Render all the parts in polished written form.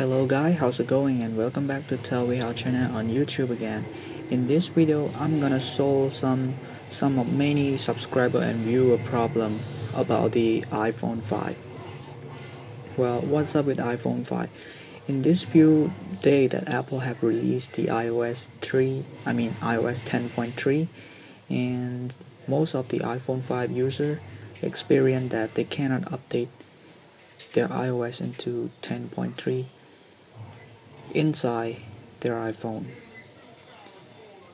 Hello guys, how's it going, and welcome back to Tell We How channel on YouTube again. In this video, I'm gonna solve some of many subscriber and viewer problem about the iPhone 5. Well, what's up with iPhone 5? In this few day that Apple have released the iOS 10.3, and most of the iPhone 5 user experience that they cannot update their iOS into 10.3 inside their iPhone.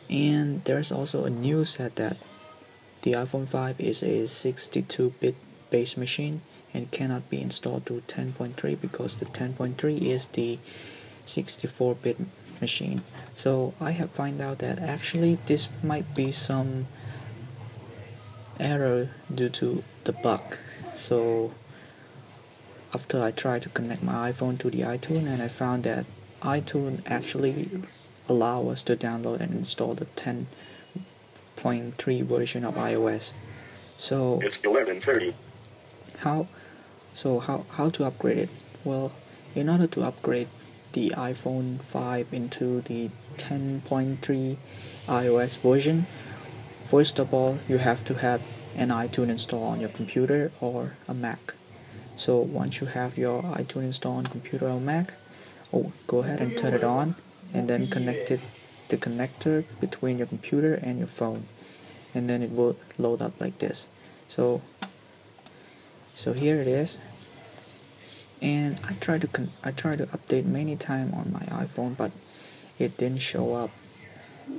And there's also a news that the iPhone 5 is a 62-bit base machine and cannot be installed to 10.3 because the 10.3 is the 64-bit machine. So I have found out that actually this might be some error due to the bug. So after I tried to connect my iPhone to the iTunes, and I found that iTunes actually allow us to download and install the 10.3 version of iOS. So it's 11:30. How to upgrade it? Well, in order to upgrade the iPhone 5 into the 10.3 iOS version, first of all, you have to have an iTunes install on your computer or a Mac. So once you have your iTunes installed on computer or Mac, go ahead and turn it on, and then connect the connector between your computer and your phone, and then it will load up like this. So here it is, and I tried to update many times on my iPhone, but it didn't show up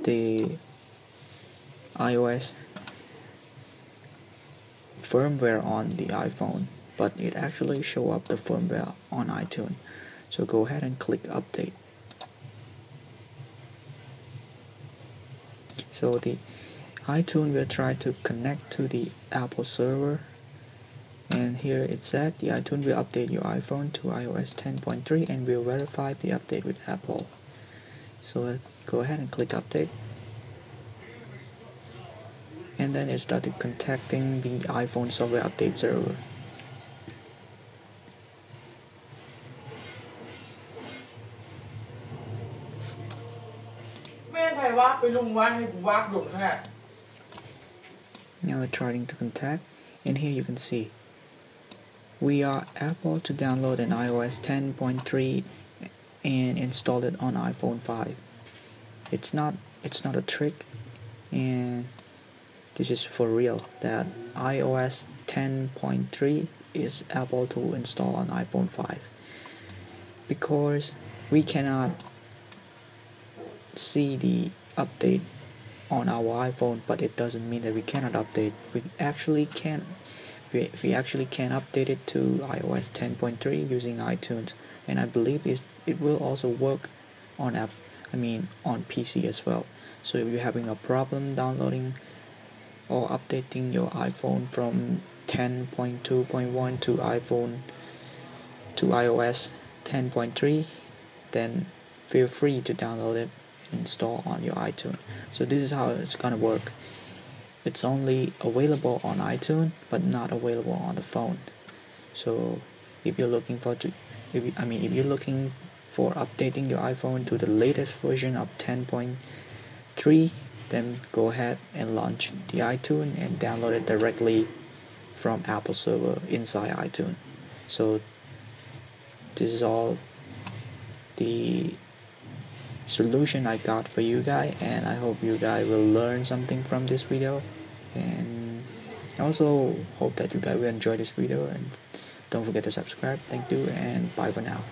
the iOS firmware on the iPhone. But it actually show up the firmware on iTunes. So go ahead and click update. So the iTunes will try to connect to the Apple server, and here it said the iTunes will update your iPhone to iOS 10.3 and will verify the update with Apple. So go ahead and click update, and then it started contacting the iPhone software update server. Now we're trying to contact, and here you can see we are able to download an iOS 10.3 and install it on iPhone 5. It's not a trick, and this is for real that iOS 10.3 is able to install on iPhone 5, because we cannot see the update on our iPhone, but it doesn't mean that we cannot update. We actually can update it to iOS 10.3 using iTunes, and I believe it will also work on PC as well. So if you're having a problem downloading or updating your iPhone from 10.2.1 to iOS 10.3, then feel free to download it, install on your iTunes. So this is how it's gonna work. It's only available on iTunes, but not available on the phone. So if you're looking for updating your iPhone to the latest version of 10.3, then go ahead and launch the iTunes and download it directly from Apple server inside iTunes. So this is all the solution I got for you guys, and I hope you guys will learn something from this video, and I also hope that you guys will enjoy this video, and don't forget to subscribe. Thank you, and bye for now.